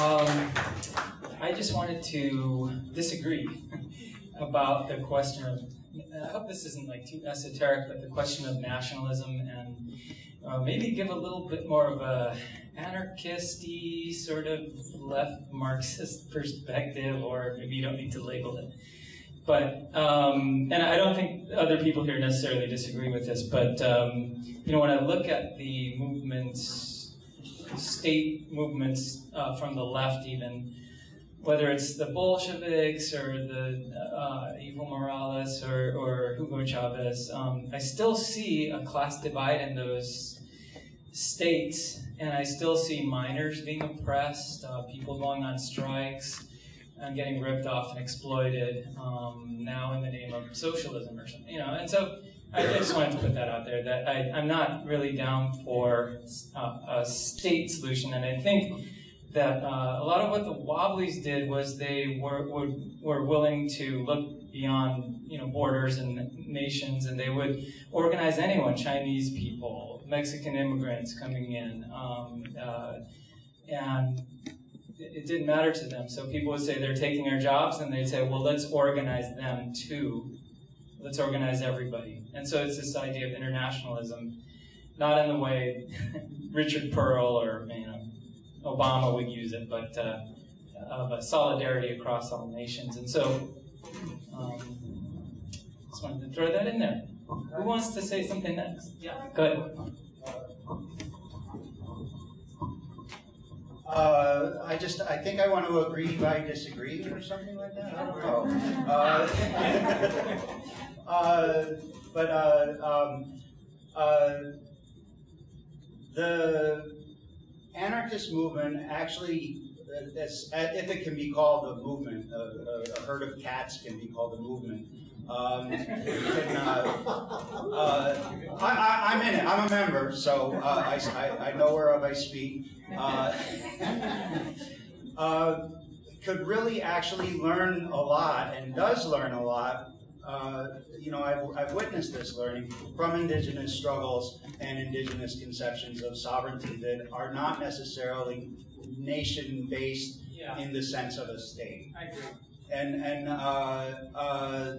I just wanted to disagree about the question of, I hope this isn't like too esoteric, but the question of nationalism, and maybe give a little bit more of a anarchist-y sort of left Marxist perspective, or maybe you don't need to label it. But, and I don't think other people here necessarily disagree with this, but you know, when I look at the movements, state movements from the left even, whether it's the Bolsheviks or the Evo Morales or Hugo Chavez, I still see a class divide in those states, and I still see minors being oppressed, people going on strikes, and getting ripped off and exploited now in the name of socialism or something, you know. And so I just wanted to put that out there, that I'm not really down for a state solution. And I think that a lot of what the Wobblies did was they were willing to look beyond, you know, borders and nations, and they would organize anyone, Chinese people, Mexican immigrants coming in, and it didn't matter to them. So people would say they're taking our jobs, and they'd say, well, let's organize them too. Let's organize everybody. And so it's this idea of internationalism, not in the way Richard Perle or, you know, Obama would use it, but of a solidarity across all nations. And so just wanted to throw that in there. Who wants to say something next? Yeah, go ahead. I think I want to agree by disagree or something like that. I don't know. The anarchist movement actually, if it can be called a movement, a herd of cats can be called a movement. I'm in it. I'm a member, so I know whereof I speak. Could really actually learn a lot, and does learn a lot. You know, I've witnessed this learning from indigenous struggles and indigenous conceptions of sovereignty that are not necessarily nation-based, yeah, in the sense of a state. I agree. And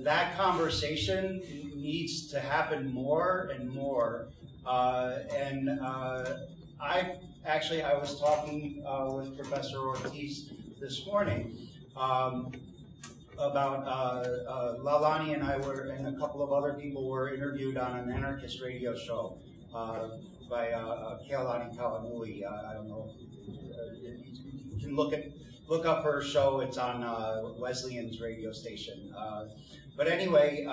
that conversation needs to happen more and more. I was talking with Professor Ortiz this morning about Laulani and I were, and a couple of other people were interviewed on an anarchist radio show by Kēhaulani Kauanui. I don't know. You can look up her show. It's on Wesleyan's radio station. But anyway,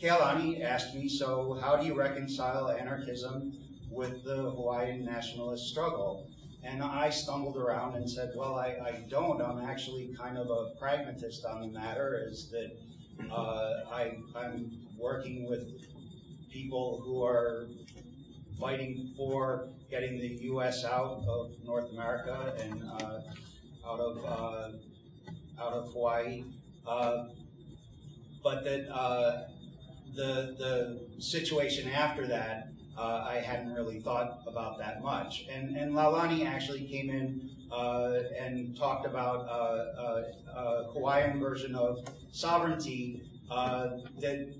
Kēhaulani asked me, so how do you reconcile anarchism with the Hawaiian nationalist struggle? And I stumbled around and said, well, I don't. I'm actually kind of a pragmatist on the matter, is that I'm working with people who are fighting for getting the U.S. out of North America and out of Hawaii, but that the situation after that, I hadn't really thought about that much. And Laulani actually came in and talked about a Hawaiian version of sovereignty that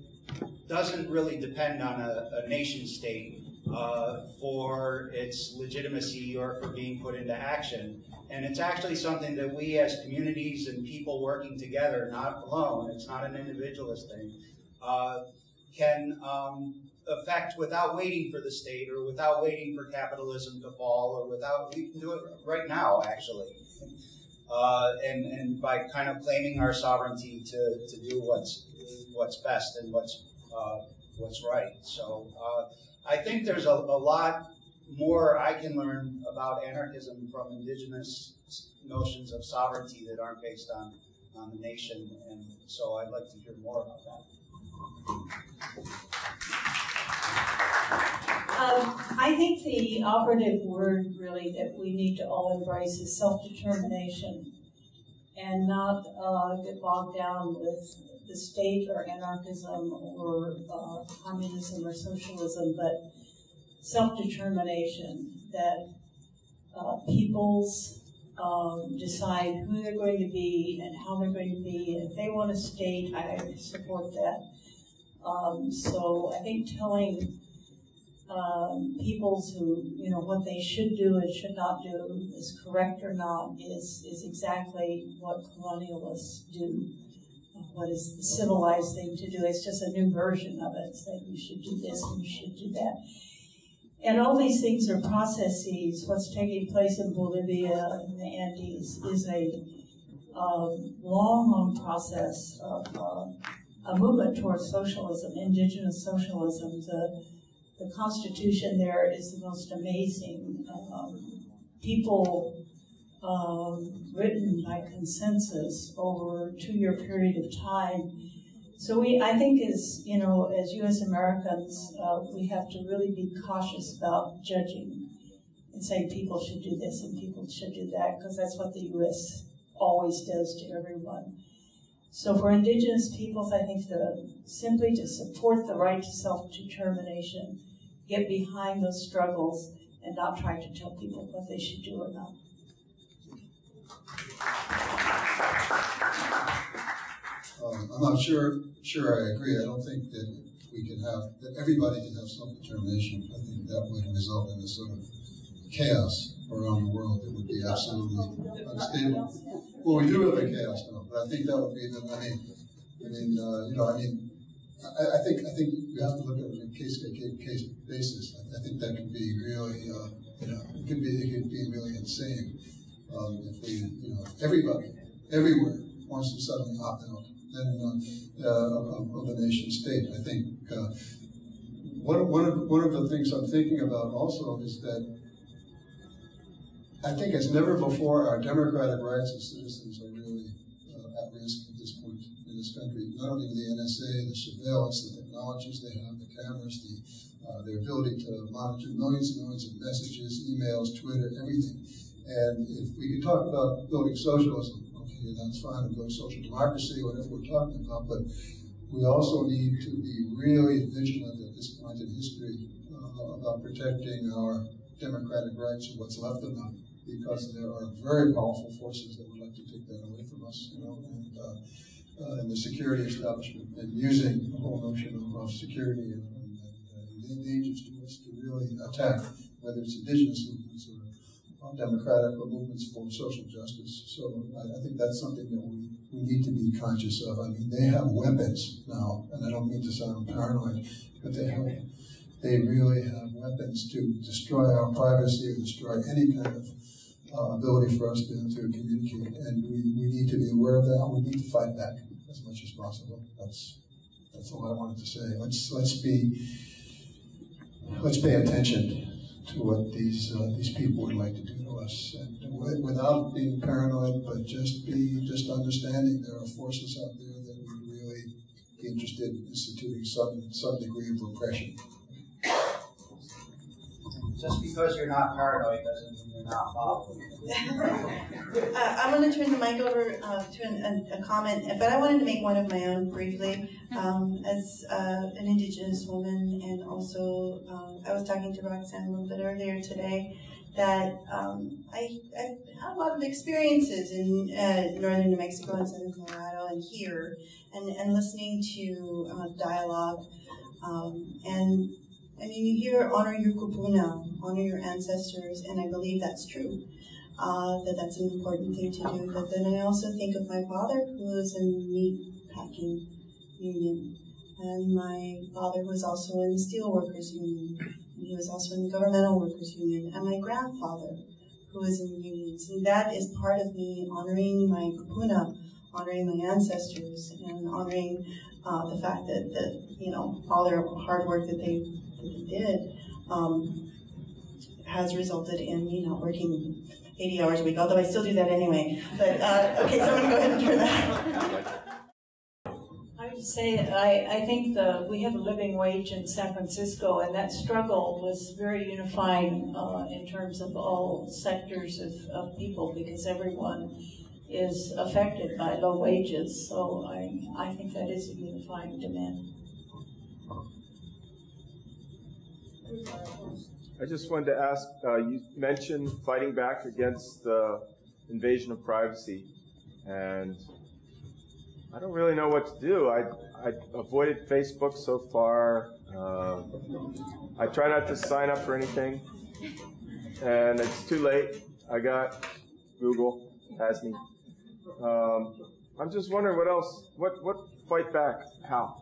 doesn't really depend on a nation state for its legitimacy or for being put into action. And it's actually something that we as communities and people working together, not alone, it's not an individualist thing, can effect without waiting for the state or without waiting for capitalism to fall, or without, we can do it right now actually. And by kind of claiming our sovereignty to do what's best and what's right. So I think there's a lot more I can learn about anarchism from indigenous notions of sovereignty that aren't based on the nation, and so I'd like to hear more about that. I think the operative word really that we need to all embrace is self-determination, and not get bogged down with the state or anarchism or communism or socialism, but self-determination, that peoples decide who they're going to be and how they're going to be. And if they want to stay, I support that. So I think telling peoples who, you know, what they should do and should not do is correct or not is exactly what colonialists do. What is the civilized thing to do? It's just a new version of it. It's like you should do this and you should do that. And all these things are processes. What's taking place in Bolivia and the Andes is a long, long process of a movement towards socialism, indigenous socialism. The Constitution there is the most amazing. People written by consensus over a 2-year period of time. So I think as, you know, as U.S. Americans, we have to really be cautious about judging and saying people should do this and people should do that, because that's what the U.S. always does to everyone. So for indigenous peoples, I think simply to support the right to self-determination, get behind those struggles, and not try to tell people what they should do or not. I'm not sure I agree. I don't think that we can have, that everybody can have self-determination. I think that would result in a sort of chaos around the world that would be absolutely unstable. Well, we do have a chaos now, but I think that would be, I think we have to look at it on a case-by-case basis. I think that can be really, it can be really insane if we, everybody, everywhere wants to suddenly opt out of the nation state. I think one of the things I'm thinking about also is that I think as never before our democratic rights as citizens are really at risk at this point in this country. Not only the NSA, the surveillance, the technologies they have, the cameras, their ability to monitor millions and millions of messages, emails, Twitter, everything. And if we could talk about building socialism, okay, that's fine, and building social democracy, whatever we're talking about, but we also need to be really vigilant at this point in history about protecting our democratic rights and what's left of them, because there are very powerful forces that would like to take that away from us, and the security establishment, and using the whole notion of security and dangers to us to really attack, whether it's indigenous movements or democratic or movements for social justice. So I think that's something that we need to be conscious of. I mean, they have weapons now, and I don't mean to sound paranoid, but they really have weapons to destroy our privacy or destroy any kind of ability for us to communicate. And we need to be aware of that. We need to fight back as much as possible. That's all I wanted to say. Let's pay attention to what these people would like to do to us, and without being paranoid, but just understanding there are forces out there that would really be interested in instituting some degree of repression. Just because you're not paranoid doesn't mean you're not following. I'm going to turn the mic over to a comment, but I wanted to make one of my own briefly. As an Indigenous woman, and also I was talking to Roxanne a little bit earlier today, that I've had a lot of experiences in northern New Mexico and southern Colorado and here, and listening to dialogue, and I mean, you hear honor your Kupuna, honor your ancestors, and I believe that's true, that's an important thing to do. But then I also think of my father, who was a meat packing union, and my father was also in the steel workers union, and he was also in the governmental workers union, and my grandfather, who was in unions. And that is part of me honoring my Kupuna, honoring my ancestors, and honoring the fact that, you know, all their hard work that they did has resulted in me not working 80 hours a week, although I still do that anyway. But okay, so I'm gonna go ahead and turn that. I would say that I think we have a living wage in San Francisco, and that struggle was very unifying in terms of all sectors of people, because everyone is affected by low wages. So I think that is a unifying demand. I just wanted to ask, you mentioned fighting back against the invasion of privacy, and I don't really know what to do. I avoided Facebook so far. I try not to sign up for anything, and it's too late. I got Google has me. I'm just wondering what else. What fight back? How?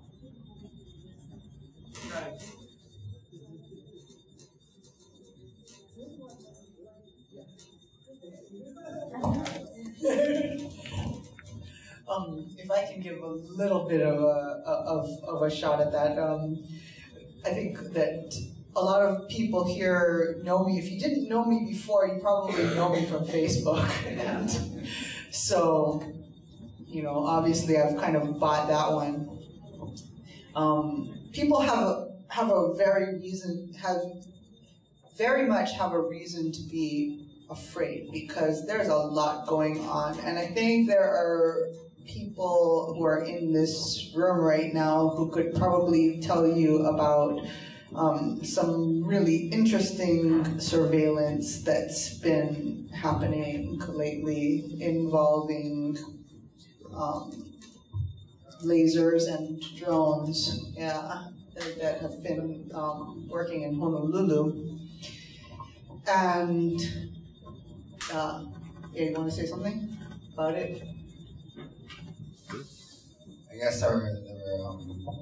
If I can give a little bit of a shot at that, I think that a lot of people here know me. If you didn't know me before, you probably know me from Facebook, and so you know, obviously, I've kind of bought that one. People have very much a reason to be afraid, because there's a lot going on, and I think there are people who are in this room right now who could probably tell you about some really interesting surveillance that's been happening lately involving lasers and drones, yeah, that have been working in Honolulu. And you want to say something about it? I guess there were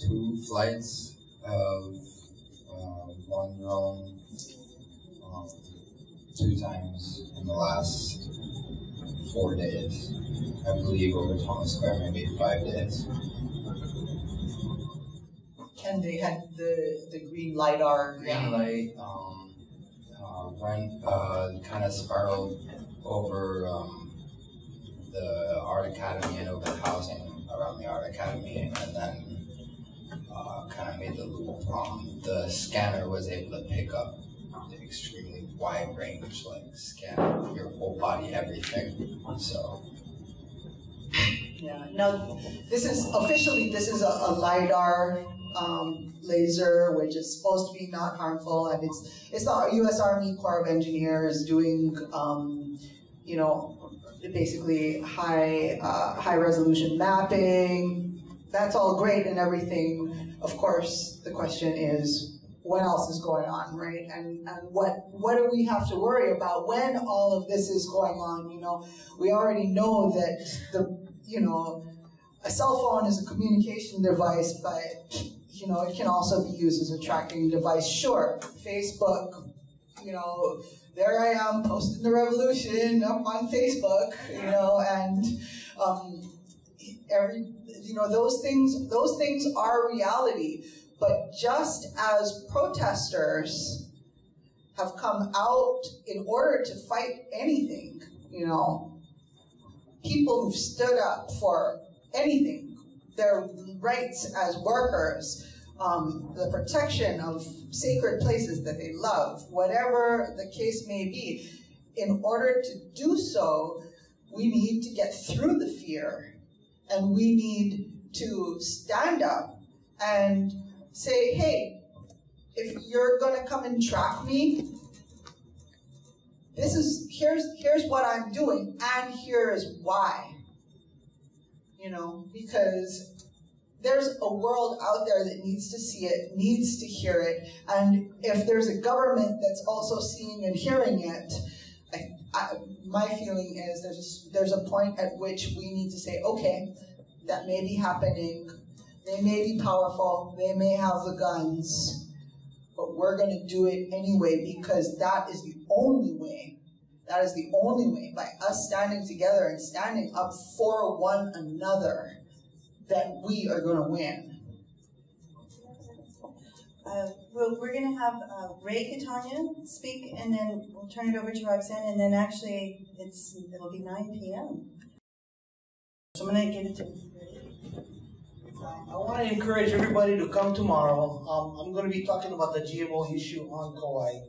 two flights of one drone, two times in the last 4 days. I believe over Thomas Square, maybe 5 days. And they had the green LiDAR. Green light went kind of spiraled over the Art Academy and over the housing around the Art Academy, and then kind of made the loop. The scanner was able to pick up the extremely wide range, like scan your whole body, everything. So yeah. Now this is officially a LiDAR laser, which is supposed to be not harmful, and it's the U.S. Army Corps of Engineers doing you know, basically high resolution mapping. That's all great and everything. Of course, the question is, what else is going on, right? And what do we have to worry about when all of this is going on? You know, we already know that a cell phone is a communication device, but you know, it can also be used as a tracking device. Sure, Facebook, you know, there I am posting the revolution up on Facebook, you know, and those things are reality. But just as protesters have come out in order to fight anything, you know, people who've stood up for anything, their rights as workers, the protection of sacred places that they love, whatever the case may be, in order to do so, we need to get through the fear, and we need to stand up and say, hey, if you're gonna come and track me, here's what I'm doing, and here's why. You know, because there's a world out there that needs to see it, needs to hear it, and if there's a government that's also seeing and hearing it, my feeling is there's a point at which we need to say, okay, that may be happening, they may be powerful, they may have the guns, but we're going to do it anyway, because that is the only way. That is the only way, by us standing together and standing up for one another, that we are going to win. Well, we're going to have Ray Katania speak, and then we'll turn it over to Roxanne, and then actually it'll be 9 p.m. So I'm going to give it to you. I want to encourage everybody to come tomorrow. I'm going to be talking about the GMO issue on Kauai,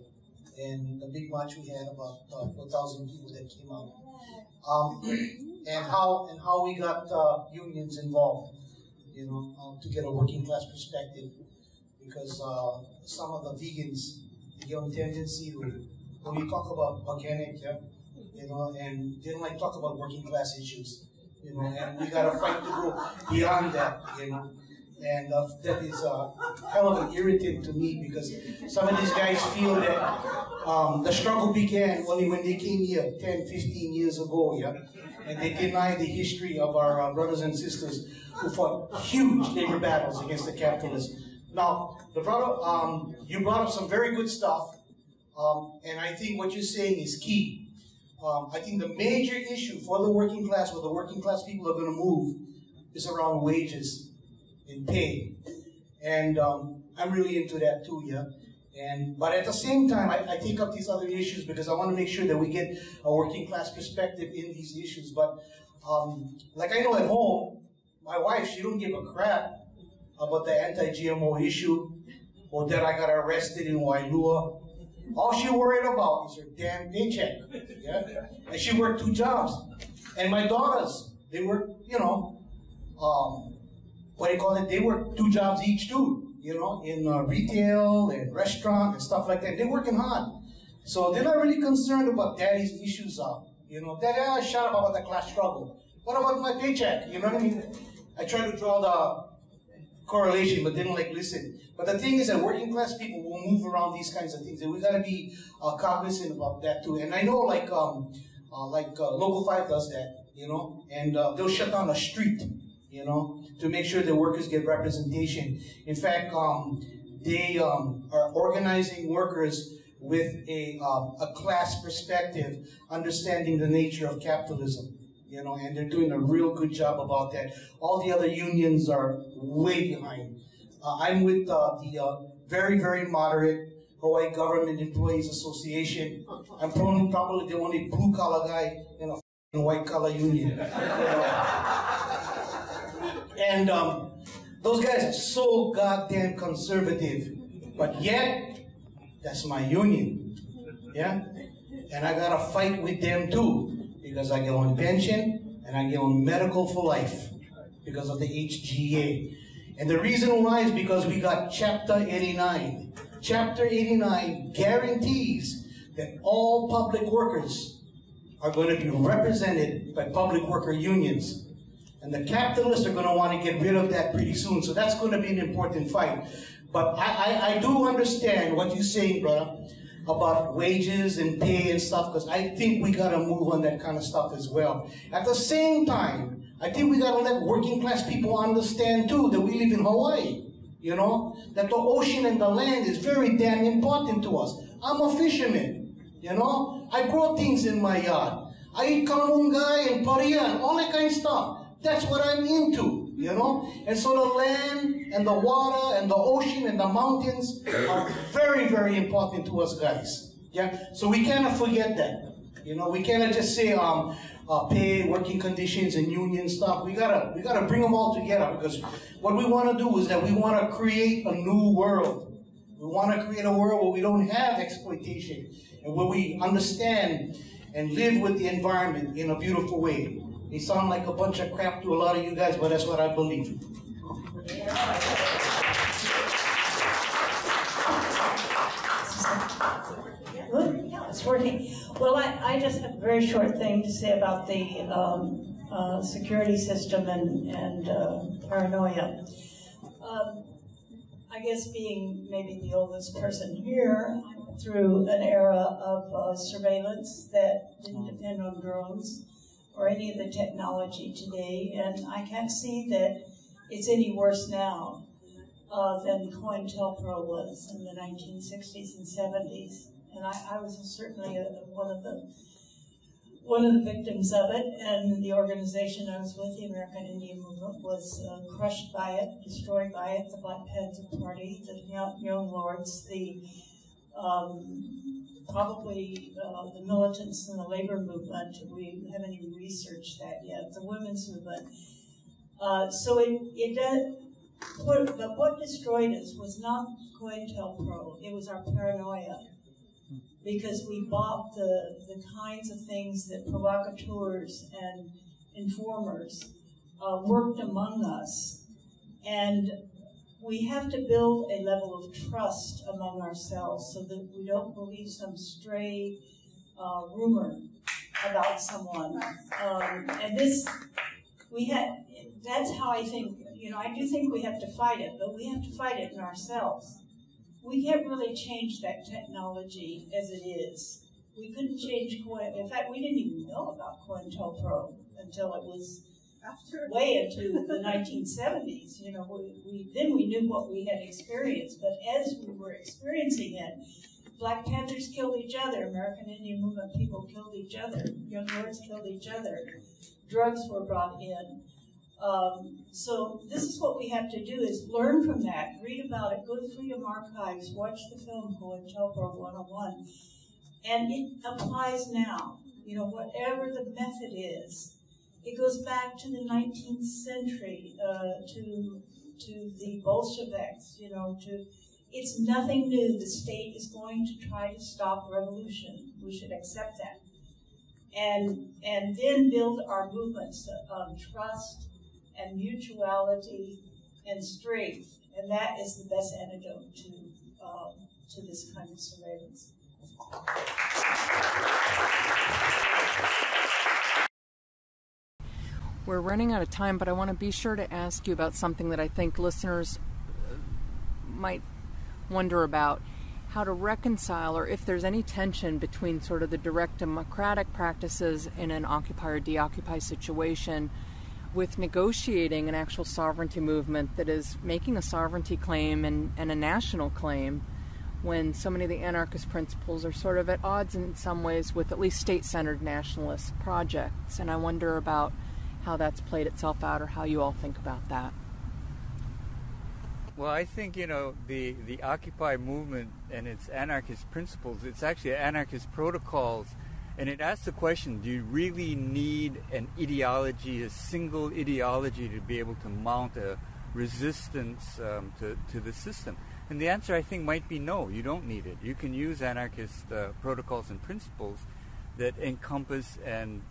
and the big march we had, about 4,000 people that came out, and how we got unions involved, you know, to get a working class perspective, because some of the vegans, they give them tendency when you talk about organic, yeah, you know, and didn't like talk about working class issues, you know, and we got to fight to go beyond that, you know. And that is kind of an irritant to me, because some of these guys feel that the struggle began only when they came here 10, 15 years ago, yeah? And they deny the history of our brothers and sisters who fought huge labor battles against the capitalists. Now, the brother, you brought up some very good stuff, and I think what you're saying is key. I think the major issue for the working class, where the working class people are going to move, is around wages and pay, and I'm really into that too, yeah. And but at the same time, I take up these other issues because I want to make sure that we get a working class perspective in these issues. But like I know at home, my wife, she don't give a crap about the anti-GMO issue, or that I got arrested in Wailua. All she worried about is her damn paycheck, yeah. And she worked 2 jobs, and my daughters, they work, you know, what do you call it? They work 2 jobs each too, you know, in retail and restaurant and stuff like that. They're working hard, so they're not really concerned about daddy's issues out, you know. Daddy, I shut up about the class struggle. What about my paycheck? You know what I mean? I try to draw the correlation, but they don't like listen. But the thing is that working class people will move around these kinds of things, and we got to be cognizant about that too. And I know, like Local 5 does that, you know, and they'll shut down a street, you know, to make sure the workers get representation. In fact, they are organizing workers with a class perspective, understanding the nature of capitalism, you know, and they're doing a real good job about that. All the other unions are way behind. I'm with the very, very moderate Hawaii Government Employees Association. I'm probably the only blue-collar guy in a white-collar union. You know? And those guys are so goddamn conservative, but yet, that's my union, yeah? And I gotta fight with them too, because I get on pension, and I get on medical for life because of the HGA. And the reason why is because we got Chapter 89. Chapter 89 guarantees that all public workers are going to be represented by public worker unions. And the capitalists are going to want to get rid of that pretty soon, so that's going to be an important fight. But I do understand what you're saying, brother, about wages and pay and stuff, because I think we gotta move on that kind of stuff as well. At the same time, I think we gotta let working class people understand too that we live in Hawaii, you know, that the ocean and the land is very damn important to us. I'm a fisherman, you know, I grow things in my yard. I eat kalamungai and paria and all that kind of stuff. That's what I'm into, you know? And so the land and the water and the ocean and the mountains are very, very important to us guys, yeah? So we cannot forget that, you know? We cannot just say pay, working conditions, and union stuff. We gotta bring them all together, because what we wanna do is that we wanna create a new world. We wanna create a world where we don't have exploitation, and where we understand and live with the environment in a beautiful way. They sound like a bunch of crap to a lot of you guys, but that's what I believe. Yeah, it's working. Well, I just have a very short thing to say about the security system and paranoia. I guess being maybe the oldest person here, I went through an era of surveillance that didn't depend on drones or any of the technology today, and I can't see that it's any worse now than COINTELPRO was in the 1960s and 70s. And I was certainly one of the victims of it, and the organization I was with, the American Indian Movement, was crushed by it, destroyed by it, the Black Panther Party, the Young Lords, the probably the militants in the labor movement. We haven't even researched that yet, the women's movement. So it does, but what destroyed us was not COINTELPRO, it was our paranoia. Because we bought the kinds of things that provocateurs and informers worked among us. And we have to build a level of trust among ourselves so that we don't believe some stray rumor about someone. And this, that's how I think, I do think we have to fight it, but we have to fight it in ourselves. We can't really change that technology as it is. We couldn't change COINTELPRO. In fact, we didn't even know about COINTELPRO until it was way into the 1970s. Then we knew what we had experienced, but as we were experiencing it, Black Panthers killed each other, American Indian Movement people killed each other, Young Lords killed each other, drugs were brought in. So this is what we have to do, is learn from that, read about it, go to Freedom Archives, watch the film COINTELPRO 101, and it applies now. Whatever the method is, it goes back to the 19th century, to the Bolsheviks, it's nothing new. The state is going to try to stop revolution. We should accept that. And then build our movements on trust and mutuality and strength. And that is the best antidote to this kind of surveillance. We're running out of time, but I want to be sure to ask you about something that I think listeners might wonder about, how to reconcile, or if there's any tension between sort of the direct democratic practices in an occupy or deoccupy situation with negotiating an actual sovereignty movement that is making a sovereignty claim and a national claim, when so many of the anarchist principles are sort of at odds in some ways with at least state-centered nationalist projects. And I wonder about how that's played itself out, or how you all think about that. Well, I think, the Occupy movement and its anarchist principles, it's actually anarchist protocols, and it asks the question, do you really need an ideology, a single ideology, to be able to mount a resistance to the system? And the answer, I think, might be no, you don't need it. You can use anarchist protocols and principles that encompass and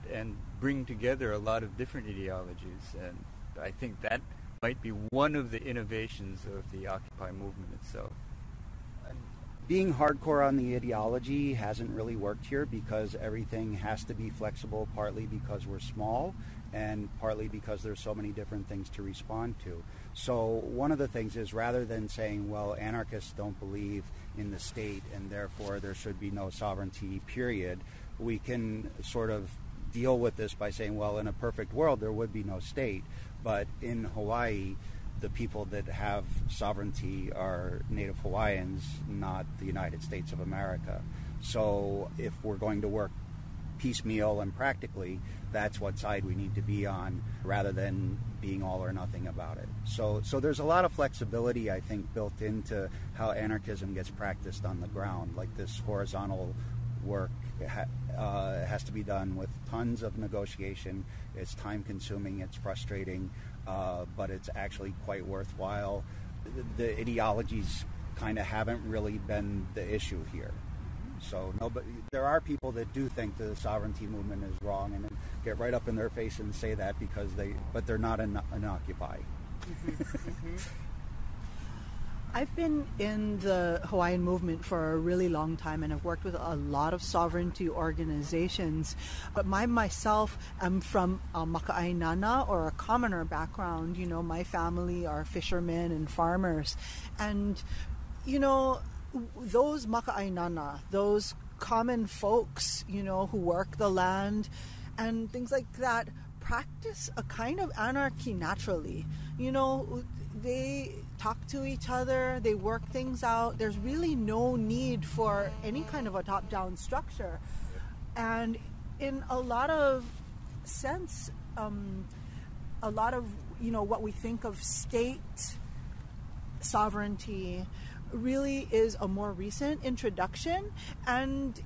bring together a lot of different ideologies, and I think that might be one of the innovations of the Occupy movement itself. Being hardcore on the ideology hasn't really worked here, because everything has to be flexible, partly because we're small and partly because there's so many different things to respond to. So one of the things is, rather than saying, well, anarchists don't believe in the state and therefore there should be no sovereignty, period, we can sort of deal with this by saying, well, in a perfect world there would be no state. But in Hawaii, the people that have sovereignty are Native Hawaiians, not the United States of America. So if we're going to work piecemeal and practically, that's what side we need to be on, rather than being all or nothing about it. So there's a lot of flexibility, I think, built into how anarchism gets practiced on the ground. Like, this horizontal work has to be done with tons of negotiation. It's time-consuming, it's frustrating, but it's actually quite worthwhile. The ideologies kind of haven't really been the issue here. So nobody, there are people that do think the sovereignty movement is wrong and get right up in their face and say that, because they're not an Occupy. I've been in the Hawaiian movement for a really long time, and I've worked with a lot of sovereignty organizations. But myself, I'm from a maka'ainana, or a commoner background. My family are fishermen and farmers. And, those maka'ainana, those common folks, who work the land and things like that, practice a kind of anarchy naturally. They talk to each other, they work things out. There's really no need for any kind of a top-down structure. And in a lot of sense, a lot of, what we think of state sovereignty really is a more recent introduction. And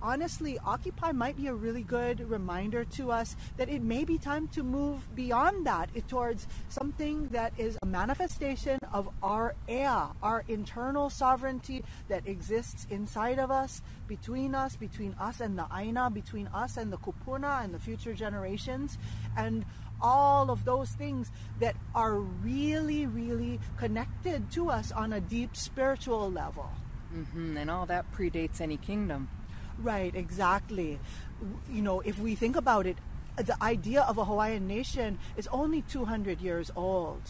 honestly, Occupy might be a really good reminder to us that it may be time to move beyond that towards something that is a manifestation of our Ea, our internal sovereignty that exists inside of us, between us and the Aina, between us and the Kupuna and the future generations, and all of those things that are really, really connected to us on a deep spiritual level. And all that predates any kingdom. Right, exactly. you know, if we think about it, the idea of a Hawaiian nation is only 200 years old,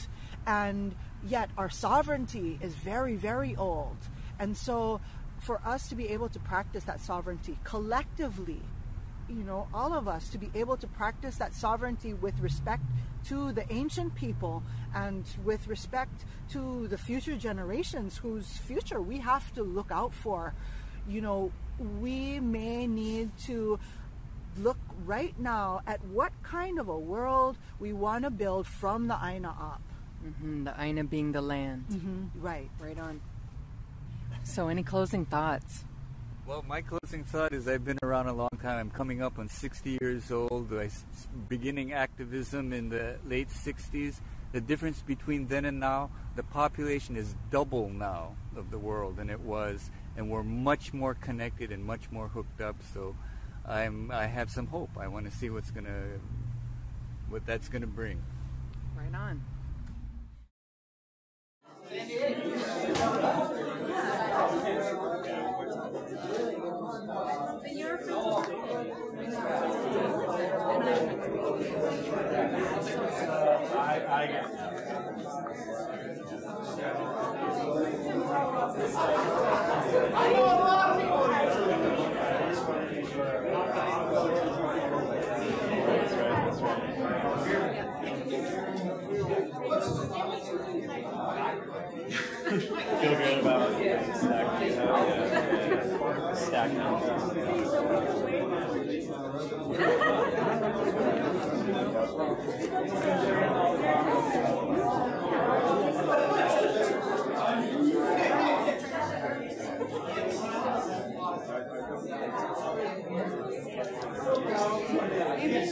and yet our sovereignty is very, very old. And so for us to be able to practice that sovereignty collectively, you know, all of us to be able to practice that sovereignty with respect to the ancient people and with respect to the future generations whose future we have to look out for, you know, we may need to look right now at what kind of a world we want to build from the Aina up. Mm-hmm. The Aina being the land. Mm-hmm. Right. Right on. So any closing thoughts? Well, my closing thought is I've been around a long time. I'm coming up on 60 years old. I beginning activism in the late 60s. The difference between then and now, the population is double now of the world than it was, and we're much more connected and much more hooked up. So I have some hope. I want to see what that's gonna bring. Right on. I know a lot of people feel good about stacking up. Stacking up.